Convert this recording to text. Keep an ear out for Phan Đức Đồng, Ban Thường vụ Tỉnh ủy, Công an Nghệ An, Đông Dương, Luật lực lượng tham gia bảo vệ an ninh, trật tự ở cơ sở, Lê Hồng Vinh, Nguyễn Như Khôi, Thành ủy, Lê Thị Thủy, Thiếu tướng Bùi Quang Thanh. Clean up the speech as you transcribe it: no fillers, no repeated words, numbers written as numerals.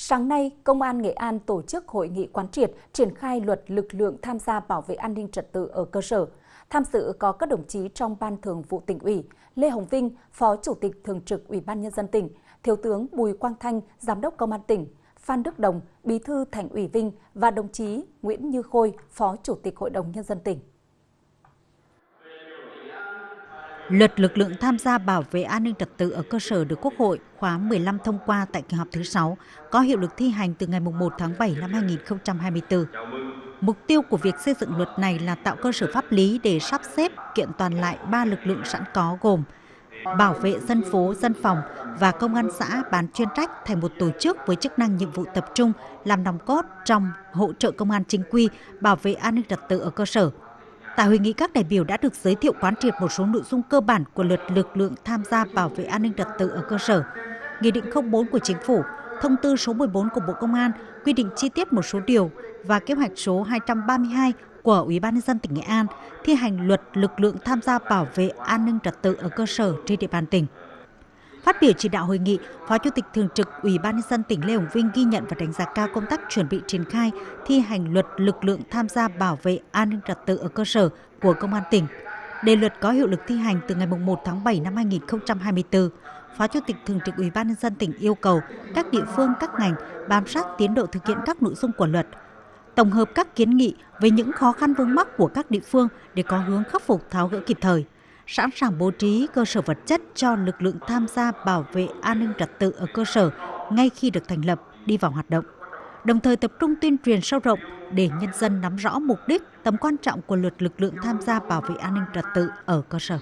Sáng nay, Công an Nghệ An tổ chức hội nghị quán triệt triển khai luật lực lượng tham gia bảo vệ an ninh trật tự ở cơ sở. Tham dự có các đồng chí trong Ban Thường vụ Tỉnh ủy, Lê Hồng Vinh, Phó Chủ tịch Thường trực Ủy ban Nhân dân tỉnh, Thiếu tướng Bùi Quang Thanh, Giám đốc Công an tỉnh, Phan Đức Đồng, Bí thư Thành ủy Vinh và đồng chí Nguyễn Như Khôi, Phó Chủ tịch Hội đồng Nhân dân tỉnh. Luật lực lượng tham gia bảo vệ an ninh trật tự ở cơ sở được Quốc hội khóa 15 thông qua tại kỳ họp thứ 6, có hiệu lực thi hành từ ngày 1 tháng 7 năm 2024. Mục tiêu của việc xây dựng luật này là tạo cơ sở pháp lý để sắp xếp kiện toàn lại 3 lực lượng sẵn có gồm bảo vệ dân phố, dân phòng và công an xã bán chuyên trách thành một tổ chức với chức năng nhiệm vụ tập trung làm nòng cốt trong hỗ trợ công an chính quy bảo vệ an ninh trật tự ở cơ sở. Tại hội nghị, các đại biểu đã được giới thiệu quán triệt một số nội dung cơ bản của luật lực lượng tham gia bảo vệ an ninh trật tự ở cơ sở, Nghị định 04 của Chính phủ, Thông tư số 14 của Bộ Công an quy định chi tiết một số điều và kế hoạch số 232 của Ủy ban Nhân dân tỉnh Nghệ An thi hành luật lực lượng tham gia bảo vệ an ninh trật tự ở cơ sở trên địa bàn tỉnh. Phát biểu chỉ đạo hội nghị, Phó Chủ tịch Thường trực Ủy ban Nhân dân tỉnh Lê Hồng Vinh ghi nhận và đánh giá cao công tác chuẩn bị triển khai thi hành luật lực lượng tham gia bảo vệ an ninh trật tự ở cơ sở của Công an tỉnh. Để luật có hiệu lực thi hành từ ngày 1 tháng 7 năm 2024, Phó Chủ tịch Thường trực Ủy ban Nhân dân tỉnh yêu cầu các địa phương, các ngành bám sát tiến độ thực hiện các nội dung của luật, tổng hợp các kiến nghị về những khó khăn vướng mắc của các địa phương để có hướng khắc phục, tháo gỡ kịp thời, sẵn sàng bố trí cơ sở vật chất cho lực lượng tham gia bảo vệ an ninh trật tự ở cơ sở ngay khi được thành lập đi vào hoạt động. Đồng thời tập trung tuyên truyền sâu rộng để nhân dân nắm rõ mục đích, tầm quan trọng của luật lực lượng tham gia bảo vệ an ninh trật tự ở cơ sở.